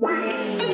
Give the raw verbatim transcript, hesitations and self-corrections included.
Wow.